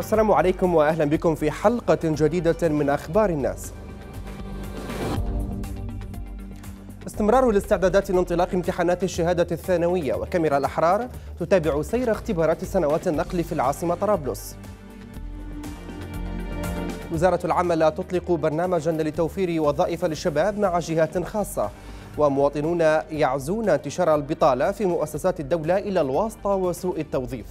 السلام عليكم وأهلا بكم في حلقة جديدة من أخبار الناس. استمرار الاستعدادات لانطلاق امتحانات الشهادة الثانوية، وكاميرا الأحرار تتابع سير اختبارات سنوات النقل في العاصمة طرابلس. وزارة العمل تطلق برنامجا لتوفير وظائف للشباب مع جهات خاصة، ومواطنون يعزون انتشار البطالة في مؤسسات الدولة إلى الواسطة وسوء التوظيف.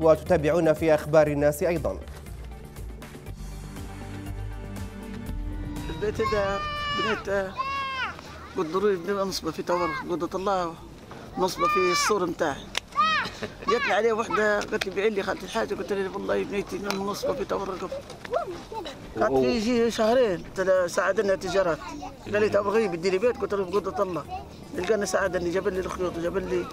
وتتابعون في أخبار الناس أيضا البيت ده بنيت بالضروري بنبقى نصبة في تاورغاء، قدرة الله نصبة في السور متاعي. جاتني عليه وحده قالت لي بيع لي خالتي الحاجه، قلت لها والله بنيتي نصبه في تاورغاء. قالت لي يجي شهرين ساعدنا تجارات، قال لي تبغي بدي لي بيت، قلت له بقدره الله لقاني ساعدني، جاب لي الخيوط وجاب لي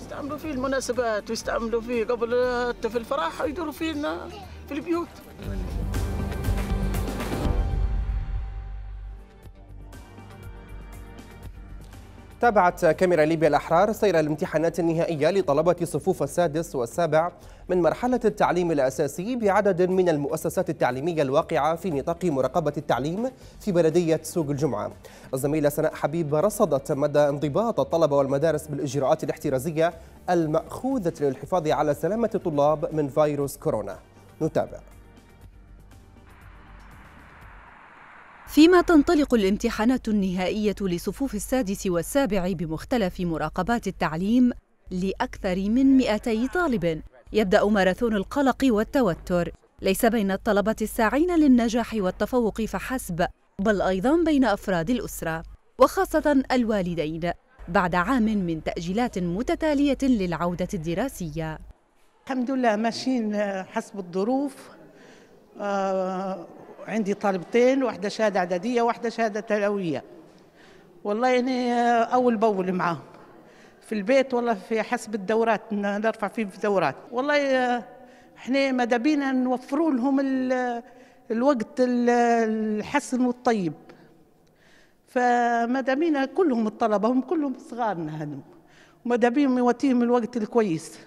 يستعملوا فيه المناسبات ويستعملوا فيه قبل حتى في الفرح ويدوروا فيه في البيوت. تابعت كاميرا ليبيا الأحرار سير الامتحانات النهائية لطلبة الصفوف السادس والسابع من مرحلة التعليم الأساسي بعدد من المؤسسات التعليمية الواقعة في نطاق مراقبة التعليم في بلدية سوق الجمعة. الزميلة سناء حبيب رصدت مدى انضباط الطلبة والمدارس بالإجراءات الاحترازية المأخوذة للحفاظ على سلامة الطلاب من فيروس كورونا. نتابع. فيما تنطلق الامتحانات النهائية لصفوف السادس والسابع بمختلف مراقبات التعليم لأكثر من 200 طالب، يبدأ ماراثون القلق والتوتر ليس بين الطلبة الساعين للنجاح والتفوق فحسب، بل أيضا بين أفراد الأسرة وخاصة الوالدين بعد عام من تأجيلات متتالية للعودة الدراسية. الحمد لله ماشيين حسب الظروف. عندي طالبتين، واحدة شهادة إعدادية واحدة شهادة ثانوية. والله أنا أول بول معاهم في البيت، والله في حسب الدورات نرفع فيه في دورات. والله إحنا ماذا بينا نوفروا لهم الوقت الحسن والطيب، فماذا بينا كلهم الطلبة هم كلهم صغارنا هذم، وماذا بيهم يواتيهم الوقت الكويس.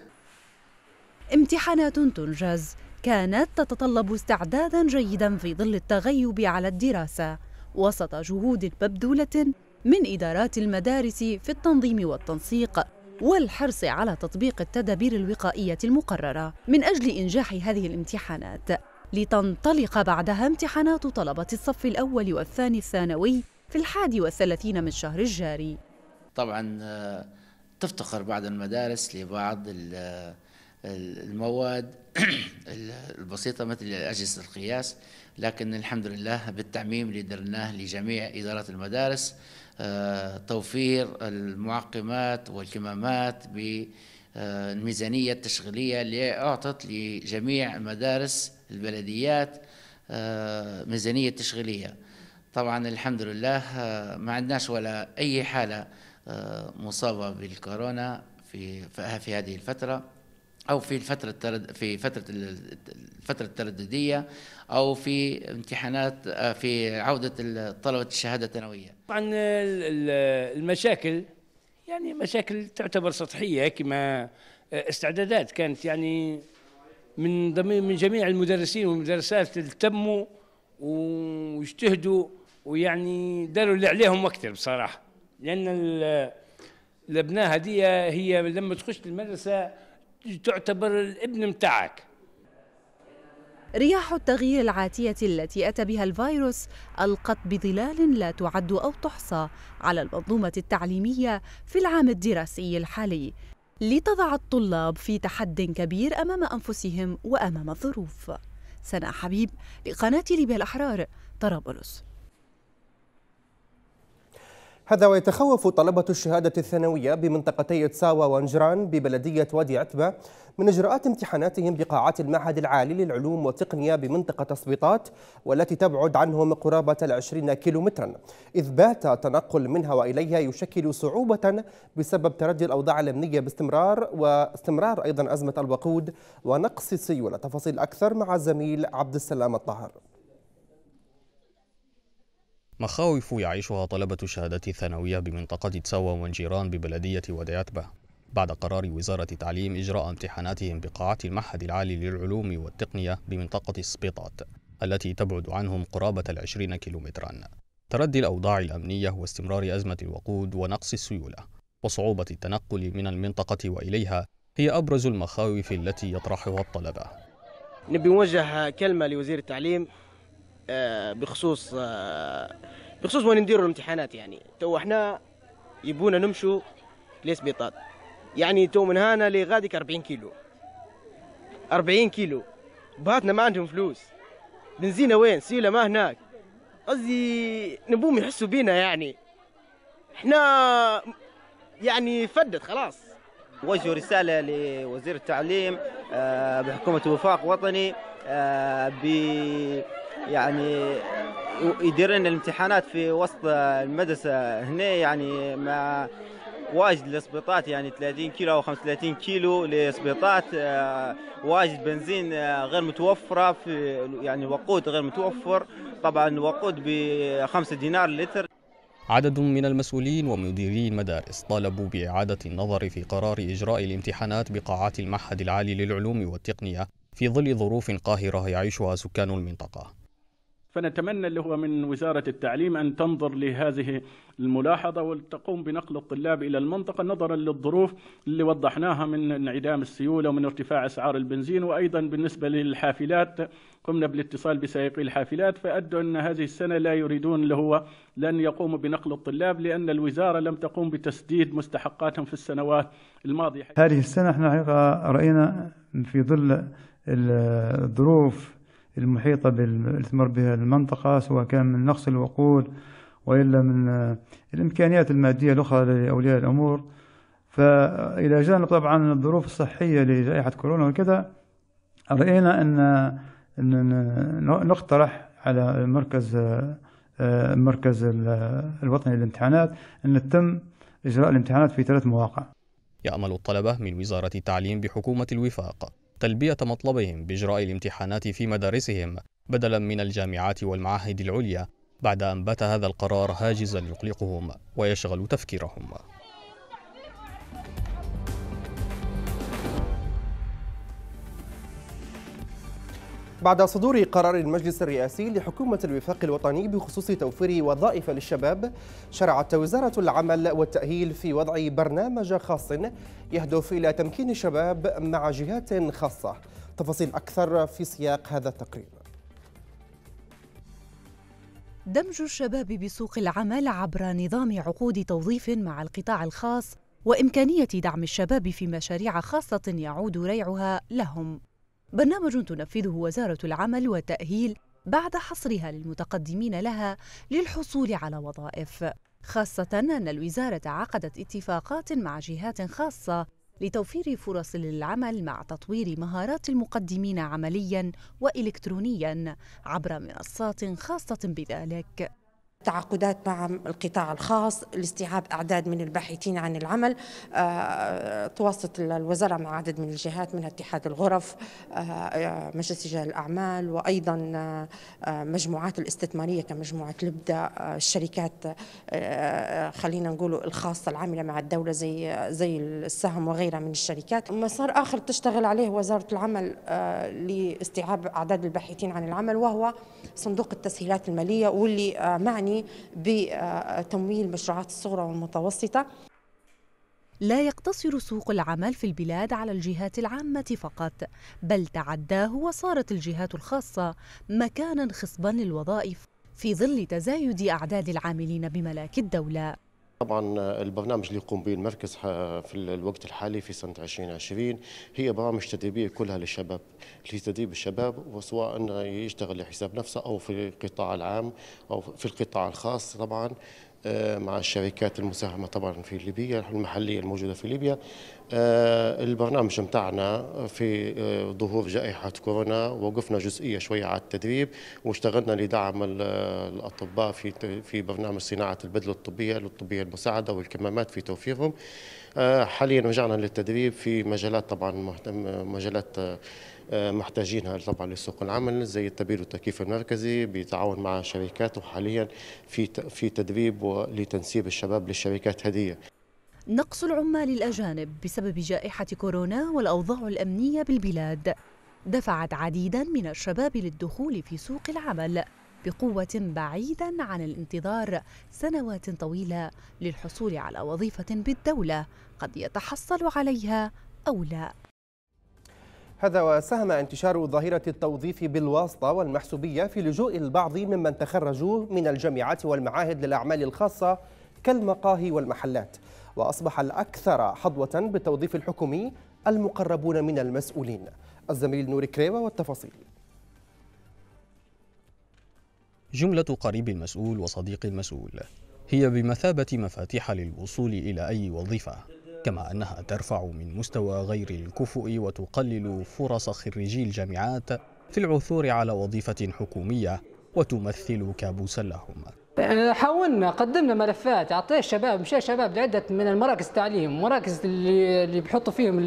امتحانات تنجز كانت تتطلب استعداداً جيداً في ظل التغيب على الدراسة، وسط جهود مبذولة من إدارات المدارس في التنظيم والتنسيق والحرص على تطبيق التدابير الوقائية المقررة من أجل إنجاح هذه الامتحانات، لتنطلق بعدها امتحانات طلبة الصف الأول والثاني الثانوي في 31 من شهر الجاري. طبعاً تفتقر بعض المدارس لبعض المواد البسيطة مثل أجهزة القياس، لكن الحمد لله بالتعميم اللي درناه لجميع إدارات المدارس توفير المعقمات والكمامات بالميزانية التشغيلية اللي أعطت لجميع مدارس البلديات ميزانية تشغيلية. طبعا الحمد لله ما عندناش ولا أي حالة مصابة بالكورونا في هذه الفترة، أو في الفترة الترددية، أو في امتحانات في عودة طلبة الشهادة الثانوية. طبعا المشاكل يعني مشاكل تعتبر سطحية، كما استعدادات كانت يعني من جميع المدرسين والمدرسات اللي تموا واجتهدوا ويعني داروا اللي عليهم أكثر بصراحة، لأن الأبناء هدية هي لما تخش المدرسة تعتبر الابن متاعك. رياح التغيير العاتية التي أتى بها الفيروس ألقت بظلال لا تعد أو تحصى على المنظومة التعليمية في العام الدراسي الحالي، لتضع الطلاب في تحد كبير أمام أنفسهم وأمام الظروف. سناء حبيب لقناة ليبيا الأحرار، طرابلس. هذا ويتخوف طلبة الشهادة الثانوية بمنطقتي تساوى وانجران ببلدية وادي عتبة من إجراءات امتحاناتهم بقاعات المعهد العالي للعلوم والتقنية بمنطقة صبيطات، والتي تبعد عنهم قرابة 20 كيلومترا، إذ بات تنقل منها وإليها يشكل صعوبة بسبب تردي الأوضاع الأمنية باستمرار، واستمرار أيضا أزمة الوقود ونقص السيولة. تفاصيل أكثر مع الزميل عبد السلام الطاهر. مخاوف يعيشها طلبة شهادة الثانوية بمنطقة تسوى والجيران ببلدية وادي عتبة بعد قرار وزارة التعليم إجراء امتحاناتهم بقاعة المعهد العالي للعلوم والتقنية بمنطقة سبيطات التي تبعد عنهم قرابة 20 كيلومترا، تردي الأوضاع الأمنية واستمرار أزمة الوقود ونقص السيولة وصعوبة التنقل من المنطقة وإليها هي أبرز المخاوف التي يطرحها الطلبة. نبي نوجه كلمة لوزير التعليم بخصوص وين نديروا الامتحانات، يعني تو احنا يبونا نمشوا لسبيطات، يعني تو من هنا لغاديك 40 كيلو، بهاتنا ما عندهم فلوس، بنزينا وين، سيولة ما هناك، قصدي نبوهم يحسوا بينا، يعني احنا يعني فدت خلاص. وجهوا رسالة لوزير التعليم بحكومة وفاق وطني يعني يدير لنا الامتحانات في وسط المدرسة هنا، يعني مع واجد لسبيطات، يعني 30 كيلو أو 35 كيلو لسبيطات، واجد بنزين غير متوفرة، في يعني وقود غير متوفر، طبعا وقود ب5 دينار لتر. عدد من المسؤولين ومديري المدارس طالبوا بإعادة النظر في قرار إجراء الامتحانات بقاعات المعهد العالي للعلوم والتقنية في ظل ظروف قاهرة يعيشها سكان المنطقة. فنتمنى اللي هو من وزارة التعليم أن تنظر لهذه الملاحظة وتقوم بنقل الطلاب إلى المنطقة نظرا للظروف اللي وضحناها من انعدام السيولة ومن ارتفاع أسعار البنزين، وأيضا بالنسبة للحافلات قمنا بالاتصال بسائقي الحافلات فأدوا أن هذه السنة لا يريدون اللي هو لن يقوموا بنقل الطلاب لأن الوزارة لم تقوم بتسديد مستحقاتهم في السنوات الماضية. هذه السنة احنا رأينا في ظل الظروف المحيطة بالثمر بها المنطقة، سواء كان من نقص الوقود وإلا من الإمكانيات المادية الأخرى لأولياء الأمور، فإلى جانب طبعا الظروف الصحية لجائحة كورونا وكذا، رأينا أن نقترح على المركز الوطني للامتحانات أن تتم إجراء الامتحانات في 3 مواقع. يأمل الطلبة من وزارة التعليم بحكومة الوفاق تلبية مطلبهم بإجراء الامتحانات في مدارسهم بدلا من الجامعات والمعاهد العليا بعد أن بات هذا القرار هاجزا يقلقهم ويشغل تفكيرهم. بعد صدور قرار المجلس الرئاسي لحكومة الوفاق الوطني بخصوص توفير وظائف للشباب، شرعت وزارة العمل والتأهيل في وضع برنامج خاص يهدف إلى تمكين الشباب مع جهات خاصة. تفاصيل أكثر في سياق هذا التقرير. دمج الشباب بسوق العمل عبر نظام عقود توظيف مع القطاع الخاص وإمكانية دعم الشباب في مشاريع خاصة يعود ريعها لهم. برنامج تنفذه وزارة العمل والتأهيل بعد حصرها للمتقدمين لها للحصول على وظائف، خاصة أن الوزارة عقدت اتفاقات مع جهات خاصة لتوفير فرص للعمل مع تطوير مهارات المقدمين عملياً وإلكترونياً عبر منصات خاصة بذلك. تعاقدات مع القطاع الخاص لاستيعاب أعداد من الباحثين عن العمل، تواصلت الوزارة مع عدد من الجهات من اتحاد الغرف، مجلس رجال الأعمال، وأيضا مجموعات الاستثمارية كمجموعة لبدا، الشركات خلينا نقول الخاصة العاملة مع الدولة زي السهم وغيرها من الشركات. مسار آخر تشتغل عليه وزارة العمل لاستيعاب أعداد الباحثين عن العمل وهو صندوق التسهيلات المالية واللي معني بتمويل مشروعات الصغرى والمتوسطة. لا يقتصر سوق العمل في البلاد على الجهات العامة فقط، بل تعداه وصارت الجهات الخاصة مكانا خصبا للوظائف في ظل تزايد أعداد العاملين بملاك الدولة. طبعا البرنامج اللي يقوم به المركز في الوقت الحالي في سنة 2020 هي برامج تدريبية كلها للشباب، لتدريب الشباب وسواء أنه يشتغل لحساب نفسه أو في القطاع العام أو في القطاع الخاص، طبعا مع الشركات المساهمة طبعا في ليبيا المحلية الموجودة في ليبيا، البرنامج متاعنا في ظهور جائحة كورونا وقفنا جزئية شوية على التدريب واشتغلنا لدعم الأطباء في برنامج صناعة البدلة الطبية المساعدة والكمامات في توفيرهم. حاليا رجعنا للتدريب في مجالات طبعا محتاجينها طبعا لسوق العمل زي التبريد والتكييف المركزي بتعاون مع شركات، وحاليا في تدريب لتنسيب الشباب للشركات هدية. نقص العمال الأجانب بسبب جائحة كورونا والأوضاع الأمنية بالبلاد دفعت عديداً من الشباب للدخول في سوق العمل بقوة بعيداً عن الانتظار سنوات طويلة للحصول على وظيفة بالدولة قد يتحصل عليها أو لا. هذا وساهم انتشار ظاهرة التوظيف بالواسطة والمحسوبية في لجوء البعض ممن تخرجوا من الجامعات والمعاهد للأعمال الخاصة كالمقاهي والمحلات، وأصبح الأكثر حظوة بالتوظيف الحكومي المقربون من المسؤولين. الزميل نور كريوة والتفاصيل. جملة قريب المسؤول وصديق المسؤول هي بمثابة مفاتيح للوصول إلى أي وظيفة، كما أنها ترفع من مستوى غير الكفؤ وتقلل فرص خريجي الجامعات في العثور على وظيفة حكومية وتمثل كابوسا لهم. حاولنا قدمنا ملفات، اعطينا الشباب، مشى الشباب لعده من المراكز التعليم، مراكز اللي بيحطوا فيهم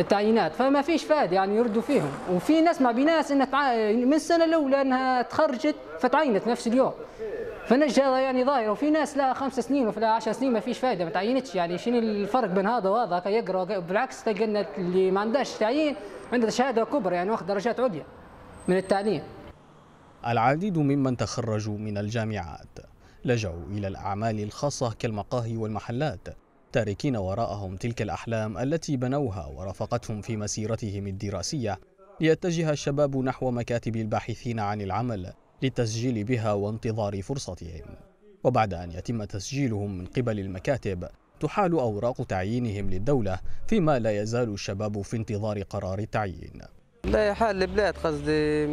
التعيينات، فما فيش فاد يعني يردوا فيهم. وفي ناس مع بناس انها من السنه الاولى انها تخرجت فتعينت نفس اليوم، فنجد هذا يعني ظاهر. وفي ناس لا 5 سنين ولا 10 سنين ما فيش فايده ما تعينتش، يعني شنو الفرق بين هذا وهذا؟ يقرا بالعكس تلقى اللي ما عندهاش تعيين عنده شهاده كبرى يعني واخذ درجات عليا من التعليم. العديد ممن تخرجوا من الجامعات لجأوا إلى الأعمال الخاصة كالمقاهي والمحلات، تاركين وراءهم تلك الأحلام التي بنوها ورافقتهم في مسيرتهم الدراسية، ليتجه الشباب نحو مكاتب الباحثين عن العمل للتسجيل بها وانتظار فرصتهم. وبعد أن يتم تسجيلهم من قبل المكاتب تحال أوراق تعيينهم للدولة، فيما لا يزال الشباب في انتظار قرار التعيين. لا حال البلاد قصدي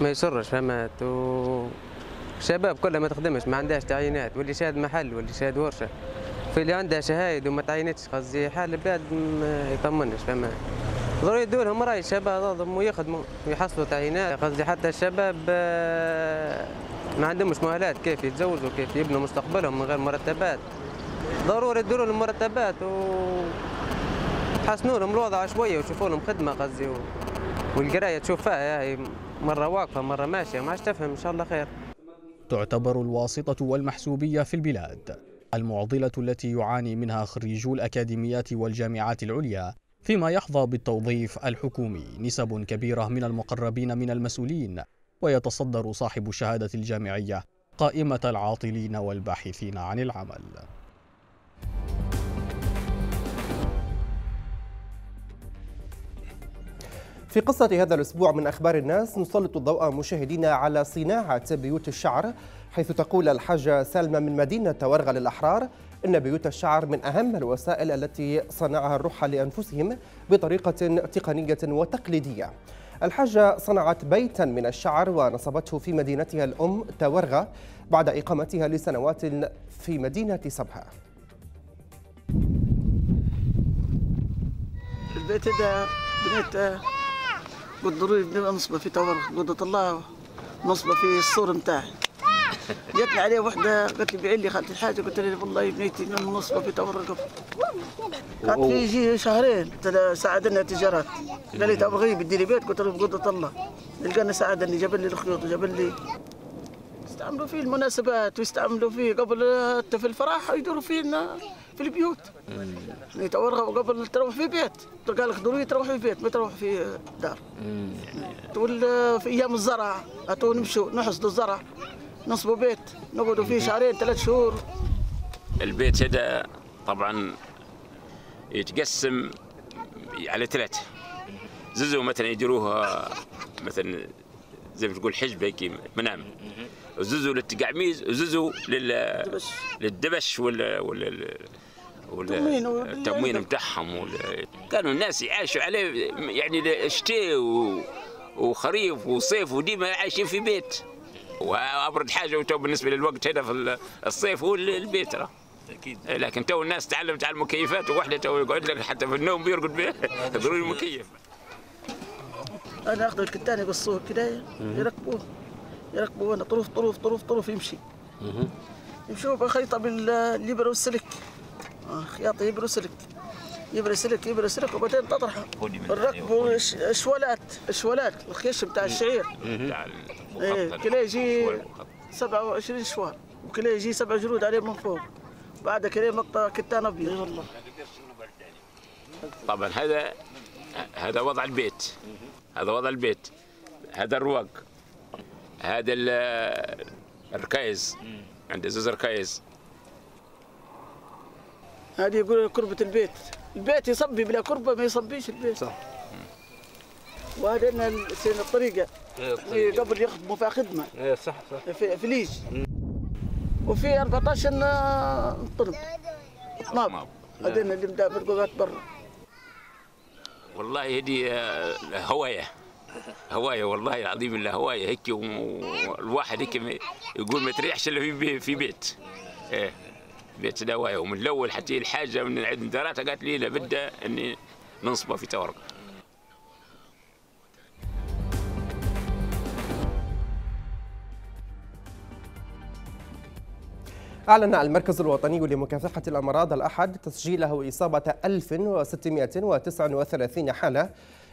ما يسرش، فهمت؟ والشباب كلها ما تخدمش، ما عندهاش تعيينات، واللي شاد محل واللي شاد ورشه، في اللي عندها شهايد وما تعينتش، قصدي حال البلاد ما يطمنش، فهمت؟ ضروري يدوا لهم راي الشباب هذم ويخدموا ويحصلوا تعيينات، قصدي حتى الشباب ما عندهمش مؤهلات كيف يتزوجوا كيف يبنوا مستقبلهم من غير مرتبات، ضروري يدوا لهم مرتبات حسنوا لهم الوضع شويه وشوفوا لهم خدمه قصدي. والقرايه تشوفها هي مره واقفه مره ماشيه ما عادش تفهم، ان شاء الله خير. تعتبر الواسطه والمحسوبيه في البلاد المعضله التي يعاني منها خريجو الاكاديميات والجامعات العليا، فيما يحظى بالتوظيف الحكومي نسب كبيره من المقربين من المسؤولين، ويتصدر صاحب الشهاده الجامعيه قائمه العاطلين والباحثين عن العمل. في قصة هذا الأسبوع من أخبار الناس نسلط الضوء مشاهدينا على صناعة بيوت الشعر، حيث تقول الحاجة سلمى من مدينة تاورغاء للأحرار إن بيوت الشعر من أهم الوسائل التي صنعها الرحل لأنفسهم بطريقة تقنية وتقليدية. الحاجة صنعت بيتا من الشعر ونصبته في مدينتها الأم تاورغاء بعد إقامتها لسنوات في مدينة صبها. البيت ده بنيته بالضروري بنبقى نصبه في تاورغاء، قدرة الله نصبه في السور نتاعي. جاتني عليه وحده قالت لي بيعي لي خالتي الحاجه، قلت لها والله بنيتي نصبه في تاورغاء. قالت لي يجي شهرين ساعدنا تجارات، قال لي تبغي بديري بيت، قلت له بقدرة الله. لقانا ساعدني، جاب لي الخيوط وجاب لي يستعملوا فيه المناسبات ويستعملوا فيه قبل حتى في الفرح يدوروا فيه في البيوت. يعني تاورغاء قبل تروح في بيت، قال لك ضروري تروح في بيت ما تروح في دار. تقول في ايام الزرع تو نمشوا نحصدوا الزرع نصبوا بيت نقعدوا فيه شهرين 3 شهور. البيت هذا طبعا يتقسم على 3 زوزو مثلا يديروها مثلا زي ما تقول حجبه هيك منام، وزوزو للتقعميز وزوزو للدبش والتموين بتاعهم. كانوا الناس يعيشوا عليه يعني شتاء وخريف وصيف وديما عايشين في بيت، وابرد حاجه بالنسبه للوقت هذا في الصيف هو البيت. اكيد. لكن تو الناس تعلمت على المكيفات، وحده تو يقعد لك حتى في النوم بيرقد به ضروري مكيف. انا اخذ الكتان يقصوه كداية يركبوه يركبوه هنا طروف طروف طروف طروف يمشي. يمشوا بخيطه من الابره والسلك، خياطه ابره وسلك يبرى سلك يبرى سلك وبعدين تطرحه نركبوا شوالات الخيش بتاع الشعير بتاع كلا يجي 27 شوال وكلا يجي 7 جرود عليه من فوق، بعد كلا مقطع كتان ابيض. والله طبعا هذا وضع البيت، هذا وضع البيت، هذا الرواق، هذا الركايز، عندي 2 ركايز. هذه يقولوا كربة البيت، البيت يصبي بلا كربة ما يصبيش البيت. صح. وهذا لنا الطريقة قبل يخدموا فيها خدمة. ايه صح صح. في ليج. وفي 14 طنب. طناب. هذا اللي مدافرقوقات برا. والله هذه هواية. هواية والله العظيم انها هواية هيك، والواحد هيك يقول ما تريحش الا في بيت. ايه. بيت دوايا، ومن الاول حتى الحاجه من عند دارتها قالت لي لابد اني ننصبها في تاورغاء. أعلن المركز الوطني لمكافحة الأمراض الأحد تسجيله إصابة 1639 حالة،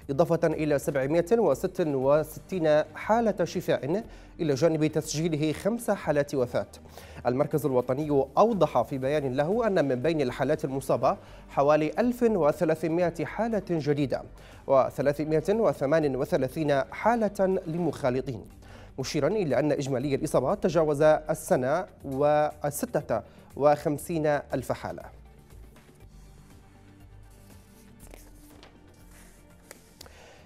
إضافة إلى 766 حالة شفاء، إلى جانب تسجيله 5 حالات وفاة. المركز الوطني أوضح في بيان له أن من بين الحالات المصابة حوالي 1300 حالة جديدة و338 حالة لمخالطين، مشيرا إلى أن إجمالي الإصابات تجاوز 1,056,000 حالة.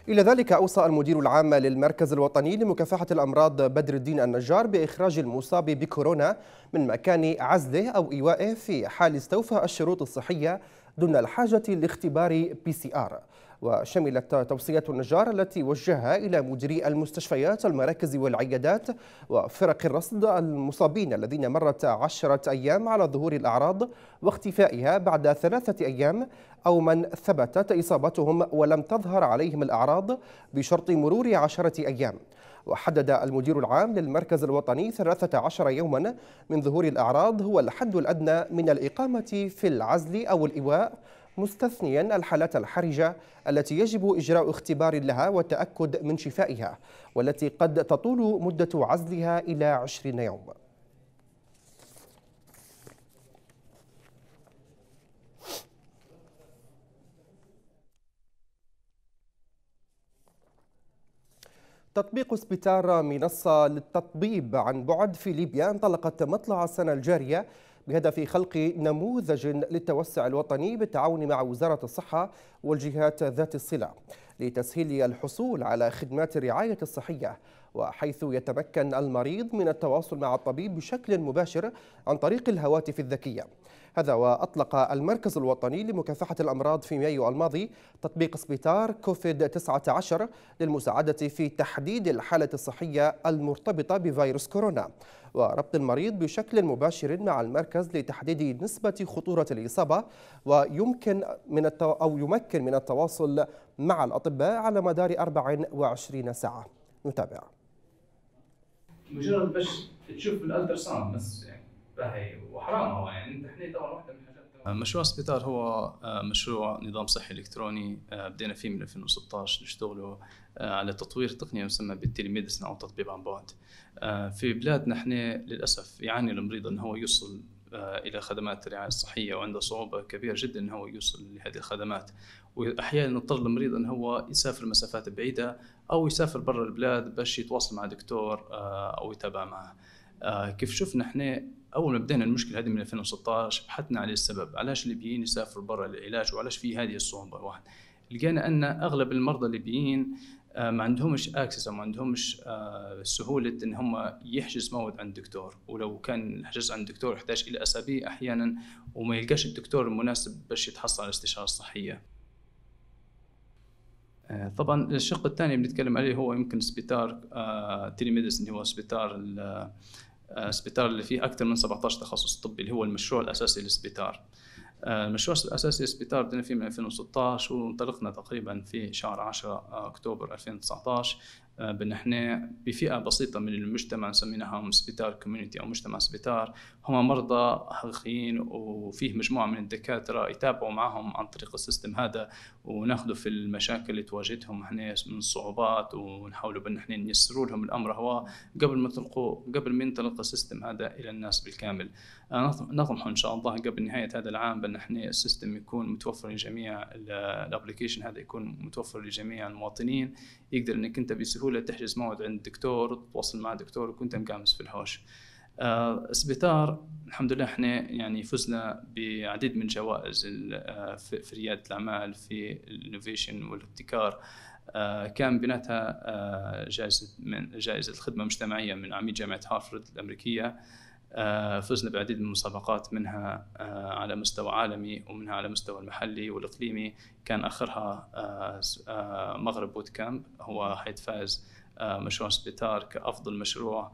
إلى ذلك أوصى المدير العام للمركز الوطني لمكافحة الأمراض بدر الدين النجار بإخراج المصاب بكورونا من مكان عزله أو إيوائه في حال استوفى الشروط الصحية دون الحاجة لاختبار PCR. وشملت توصية النجار التي وجهها إلى مديري المستشفيات والمراكز والعيادات وفرق الرصد المصابين الذين مرت 10 أيام على ظهور الأعراض واختفائها بعد 3 أيام، أو من ثبتت إصابتهم ولم تظهر عليهم الأعراض بشرط مرور 10 أيام. وحدد المدير العام للمركز الوطني 13 يوما من ظهور الأعراض هو الحد الأدنى من الإقامة في العزل أو الإيواء، مستثنيا الحالات الحرجة التي يجب إجراء اختبار لها والتأكد من شفائها، والتي قد تطول مدة عزلها إلى 20 يوم. تطبيق سبيتار، منصة للتطبيب عن بعد في ليبيا، انطلقت مطلع السنة الجارية بهدف خلق نموذج للتوسع الوطني بالتعاون مع وزارة الصحة والجهات ذات الصلة لتسهيل الحصول على خدمات الرعاية الصحية، وحيث يتمكن المريض من التواصل مع الطبيب بشكل مباشر عن طريق الهواتف الذكية. هذا وأطلق المركز الوطني لمكافحة الأمراض في مايو الماضي تطبيق سبيتار كوفيد 19 للمساعدة في تحديد الحالة الصحية المرتبطة بفيروس كورونا، وربط المريض بشكل مباشر مع المركز لتحديد نسبة خطورة الإصابة، يمكن من التواصل مع الأطباء على مدار 24 ساعة. نتابع. مجرد باش تشوف الالتراساوند بس يعني باهي وحرام هو يعني انت حنيت اول واحده من الحاجات. مشروع سبيتار هو مشروع نظام صحي الكتروني بدينا فيه من 2016 نشتغلوا على تطوير تقنيه مسمى بالتليميدسن او التطبيب عن بعد. في بلادنا احنا للاسف يعاني المريض ان هو يوصل الى خدمات الرعايه الصحيه، وعنده صعوبه كبيره جدا ان هو يوصل لهذه الخدمات، واحيانا يضطر المريض ان هو يسافر مسافات بعيده او يسافر برا البلاد باش يتواصل مع دكتور او يتابع معه. كيف شفنا احنا اول ما بدينا المشكله هذه من 2016 بحثنا على السبب، علاش الليبيين يسافروا برا للعلاج وعلاش في هذه الصعوبه. واحد لقينا ان اغلب المرضى الليبيين ما عندهمش اكسس او ما عندهمش سهوله ان هم يحجز موعد عند الدكتور، ولو كان الحجز عند الدكتور يحتاج الى اسابيع احيانا وما يلقاش الدكتور المناسب باش يتحصل على الاستشاره الصحيه. طبعا الشق الثاني بنتكلم عليه هو يمكن سبيتار تيليميديسن، هو سبيتار سبيتار اللي فيه أكثر من 17 تخصص طبي، اللي هو المشروع الأساسي للسبيتار. المشروع الأساسي للسبيتار بدنا فيه من 2016 وانطلقنا تقريبا في شهر 10 أكتوبر 2019 بنحن بفئة بسيطة من المجتمع نسميناهم سبيتار كوميونيتي أو مجتمع سبيتار. هم مرضى حقيقيين وفيه مجموعة من الدكاترة يتابعوا معهم عن طريق السيستم هذا، وناخذوا في المشاكل اللي تواجههم إحنا من الصعوبات ونحاولوا بأن إحنا نيسروا لهم الأمر هو قبل ما ينطلق السيستم هذا إلى الناس بالكامل. نطمح إن شاء الله قبل نهاية هذا العام بأن إحنا السيستم يكون متوفر لجميع الابلكيشن هذا يكون متوفر لجميع المواطنين، يقدر إنك أنت بسهولة تحجز موعد عند الدكتور وتتواصل مع الدكتور وكنت مقامس في الحوش. سبيتار الحمد لله احنا يعني فزنا بعديد من جوائز في ريادة الأعمال، في الانوفيشن والابتكار. كان بيناتها جائزة الخدمة المجتمعية من عميد جامعة هارفرد الأمريكية. فزنا بعديد من المسابقات منها على مستوى عالمي ومنها على مستوى المحلي والإقليمي. كان آخرها مغرب بود كامب، هو حيث فاز مشروع سبيتار كأفضل مشروع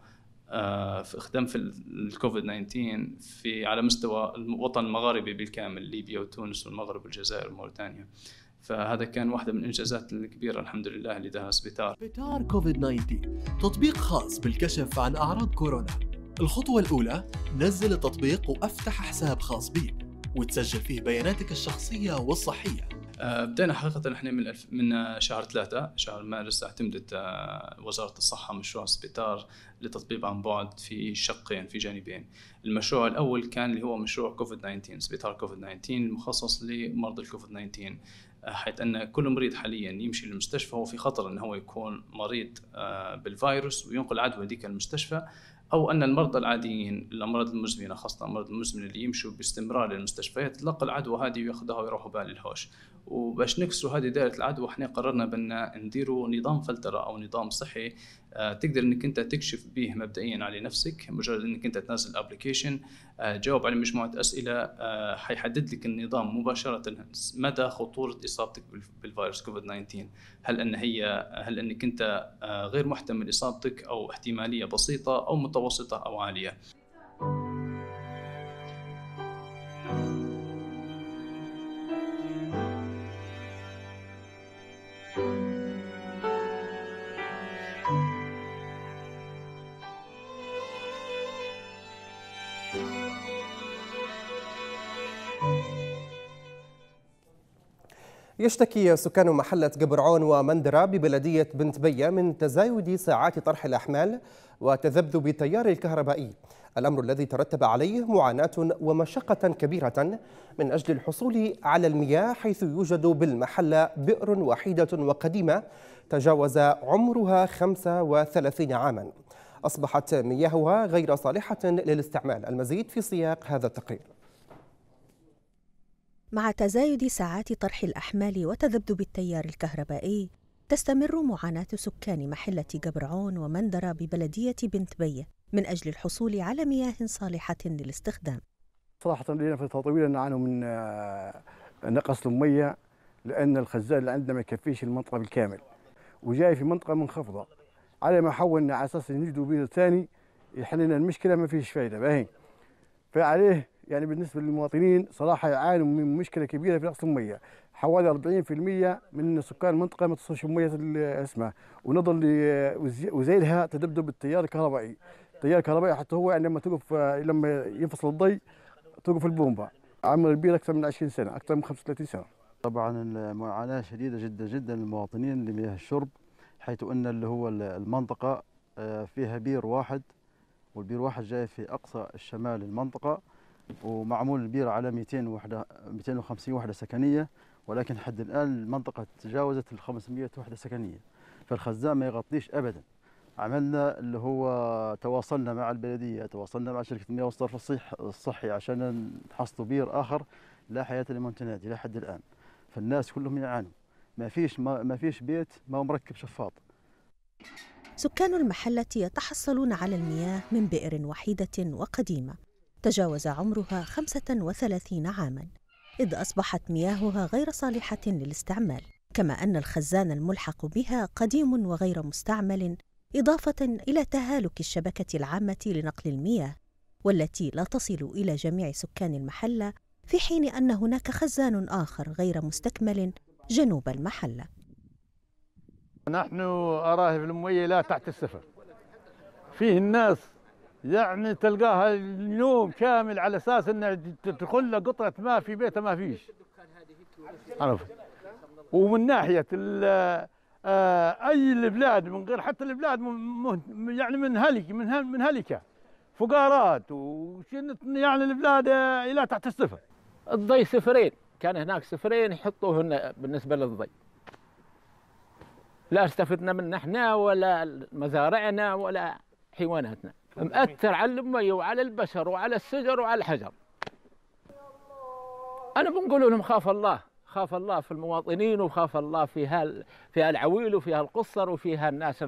في خدم في الكوفيد 19 في على مستوى الوطن المغاربي بالكامل، ليبيا وتونس والمغرب والجزائر وموريتانيا. فهذا كان واحدة من الإنجازات الكبيرة الحمد لله اللي داها سبيتار. سبيتار كوفيد 19 تطبيق خاص بالكشف عن أعراض كورونا. الخطوة الأولى، نزل التطبيق وافتح حساب خاص بيك وتسجل فيه بياناتك الشخصية والصحية. بدأنا حقيقة نحن من شهر 3، شهر مارس، اعتمدت وزارة الصحة مشروع سبيتار للتطبيق عن بعد في شقين، في جانبين. المشروع الأول كان اللي هو مشروع كوفيد 19، سبيتار كوفيد 19 المخصص لمرضى الكوفيد 19، حيث أن كل مريض حاليا يمشي للمستشفى هو في خطر أن هو يكون مريض بالفيروس وينقل عدوى ديك المستشفى، أو أن المرضى العاديين الأمراض المزمنة خاصة الأمراض المزمنة اللي يمشوا باستمرار للمستشفيات تلقى العدوى هذه وياخذوها ويروحوا بها للهوش. وباش نكسروا هذه دائرة العدوى احنا قررنا بأن نديروا نظام فلترة أو نظام صحي تقدر أنك أنت تكشف به مبدئيا على نفسك. مجرد أنك أنت تنزل الابليكيشن تجاوب على مجموعة أسئلة حيحدد لك النظام مباشرة مدى خطورة إصابتك بالفيروس كوفيد 19، هل أنك أنت غير محتمل إصابتك أو احتمالية بسيطة أو متوسطة أو عالية. يشتكي سكان محلة جبرعون ومندرة ببلدية بنت بية من تزايد ساعات طرح الأحمال وتذبذب التيار الكهربائي، الأمر الذي ترتب عليه معاناة ومشقة كبيرة من أجل الحصول على المياه، حيث يوجد بالمحلة بئر وحيدة وقديمة تجاوز عمرها 35 عاما، أصبحت مياهها غير صالحة للاستعمال. المزيد في سياق هذا التقرير. مع تزايد ساعات طرح الأحمال وتذبذب التيار الكهربائي، تستمر معاناة سكان محلة جبرعون ومندرة ببلدية بنت بية من أجل الحصول على مياه صالحة للاستخدام. صراحة لنا فترة طويلة نعانوا من نقص المية، لأن الخزان اللي عندنا ما يكفيش المنطقة بالكامل، وجاي في منطقة منخفضة. على ما حولنا على أساس نجدوا بير ثاني يحل لنا المشكلة ما فيش فايدة باهي. فعليه يعني بالنسبة للمواطنين صراحة يعانوا من مشكلة كبيرة في نقص المية، حوالي 40% من سكان المنطقة ما تصلش مية اسمها، ونظر وزيلها تذبذب التيار الكهربائي. التيار الكهربائي حتى هو يعني لما ينفصل الضي توقف البومبا. عمر البير أكثر من 20 سنة، أكثر من 35 سنة. طبعا المعاناة شديدة جدا جدا للمواطنين لمياه الشرب، حيث أن اللي هو المنطقة فيها بير واحد، والبير واحد جاي في أقصى الشمال المنطقة، ومعمول البير على 200 وحده 250 وحده سكنيه، ولكن حد الان المنطقه تجاوزت ال 500 وحده سكنيه، فالخزان ما يغطيش ابدا. عملنا اللي هو تواصلنا مع البلديه، تواصلنا مع شركه المياه والصرف الصحي عشان نحصلوا بير اخر، لا حياه لمن تنادي لحد الان. فالناس كلهم يعانوا، ما فيش بيت ما مركب شفاط. سكان المحله يتحصلون على المياه من بئر وحيده وقديمه تجاوز عمرها 35 عاماً، إذ أصبحت مياهها غير صالحة للاستعمال، كما أن الخزان الملحق بها قديم وغير مستعمل، إضافة إلى تهالك الشبكة العامة لنقل المياه، والتي لا تصل إلى جميع سكان المحلة، في حين أن هناك خزان آخر غير مستكمل جنوب المحلة. نحن أراهب الموية لا تحت الصفر، فيه الناس يعني تلقاها اليوم كامل على أساس أن تدخل قطرة ما في بيته ما فيش، عرفت. ومن ناحية أي البلاد من غير حتى البلاد يعني منهلكة فقارات وشنت، يعني البلاد إلى تحت الصفر. الضي صفرين، كان هناك صفرين يحطوهن بالنسبة للضي، لا استفدنا من احنا ولا مزارعنا ولا حيواناتنا، مأثر على المي وعلى البشر وعلى الشجر وعلى الحجر. أنا بنقول لهم خاف الله، خاف الله في المواطنين، وخاف الله في العويل وفي القصر وفي هالناس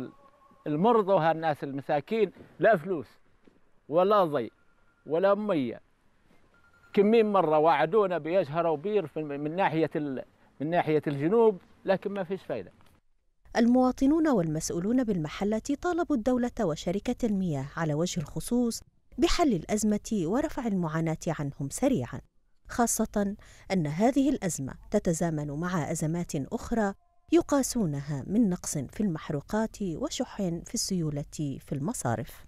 المرضى وهالناس المساكين، لا فلوس ولا ضي ولا مية. كمين مرة وعدونا بيشهر وبير من ناحية الجنوب، لكن ما فيش فايدة. المواطنون والمسؤولون بالمحلة طالبوا الدولة وشركة المياه على وجه الخصوص بحل الأزمة ورفع المعاناة عنهم سريعاً، خاصة أن هذه الأزمة تتزامن مع أزمات أخرى يقاسونها من نقص في المحروقات وشح في السيولة في المصارف.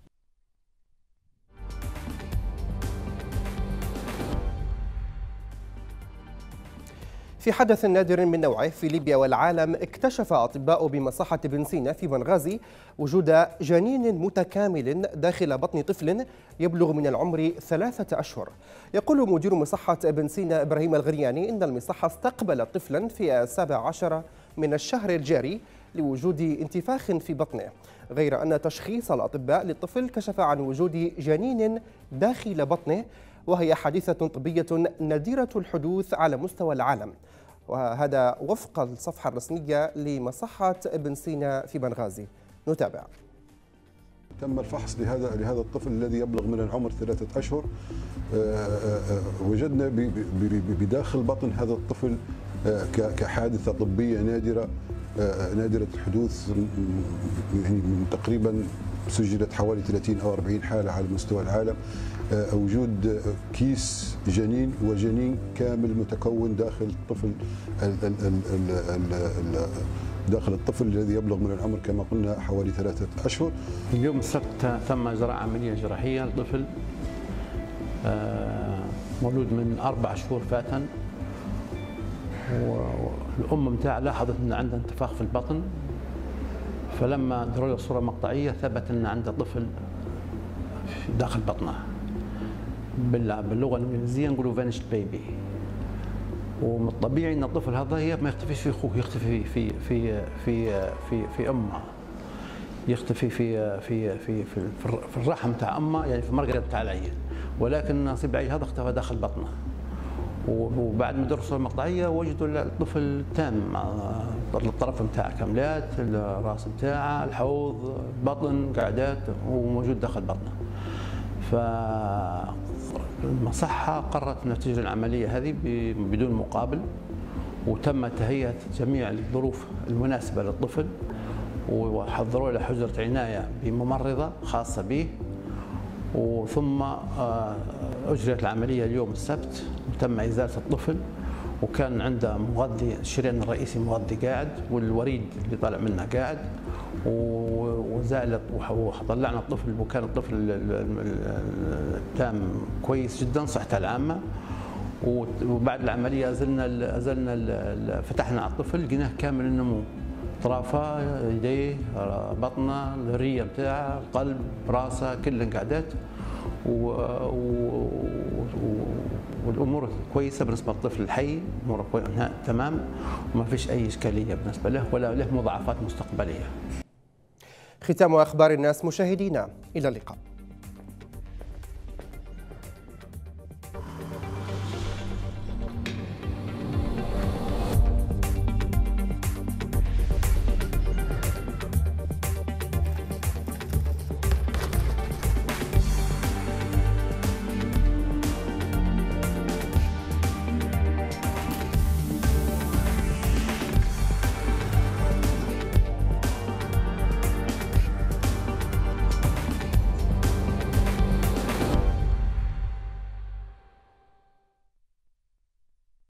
في حدث نادر من نوعه في ليبيا والعالم، اكتشف أطباء بمصحة بن سينا في بنغازي وجود جنين متكامل داخل بطن طفل يبلغ من العمر 3 أشهر. يقول مدير مصحة بن سينا إبراهيم الغرياني إن المصحة استقبلت طفلا في 17 من الشهر الجاري لوجود انتفاخ في بطنه، غير أن تشخيص الأطباء للطفل كشف عن وجود جنين داخل بطنه، وهي حادثة طبية نادرة الحدوث على مستوى العالم، وهذا وفق الصفحة الرسمية لمصحة بن سينا في بنغازي. نتابع. تم الفحص لهذا الطفل الذي يبلغ من العمر 3 أشهر. وجدنا بداخل بطن هذا الطفل كحادثة طبية نادرة الحدوث، يعني من تقريبا سجلت حوالي 30 أو 40 حالة على مستوى العالم، وجود كيس جنين وجنين كامل متكون داخل الطفل الذي يبلغ من العمر كما قلنا حوالي 3 أشهر. اليوم السبت تم إجراء عملية جراحية لطفل مولود من 4 شهور فاتاً، والأم متاع لاحظت أن عنده انتفاخ في البطن، فلما دروا له صورة مقطعية ثبت أن عنده طفل داخل بطنه، باللغة الإنجليزية نقولوا فانشت بيبي. ومن الطبيعي أن الطفل هذا ما يختفيش في أخوه، يختفي في في في في في أمه، يختفي في في في في في الرحم تاع أمه، يعني في مرقدة تاع العين، ولكن نصيب العيل هذا اختفى داخل بطنه. وبعد ما درسوا المقطعية وجدوا الطفل تام، الطرف نتاعه كاملات، الراس نتاعه، الحوض، بطن، قعدات، وموجود داخل بطنه. فالمصحة قررت أن تجري العملية هذه بدون مقابل، وتم تهيئة جميع الظروف المناسبة للطفل، وحضروا له حجرة عناية بممرضة خاصة به، وثم أجريت العملية اليوم السبت، وتم إزالة الطفل، وكان عنده مغذي، الشريان الرئيسي مغذي قاعد، والوريد اللي طالع منه قاعد، وزالت وطلعنا الطفل، وكان الطفل التام كويس جدا، صحته العامة. وبعد العملية أزلنا فتحنا على الطفل، لقيناه كامل النمو، اطرافه، يديه، بطنه، الرية بتاعه، القلب، راسه، كل انقعدات، والامور كويسه بالنسبه للطفل الحي، اموره تمام، وما فيش اي اشكاليه بالنسبه له ولا له مضاعفات مستقبليه. ختام اخبار الناس مشاهدينا، الى اللقاء.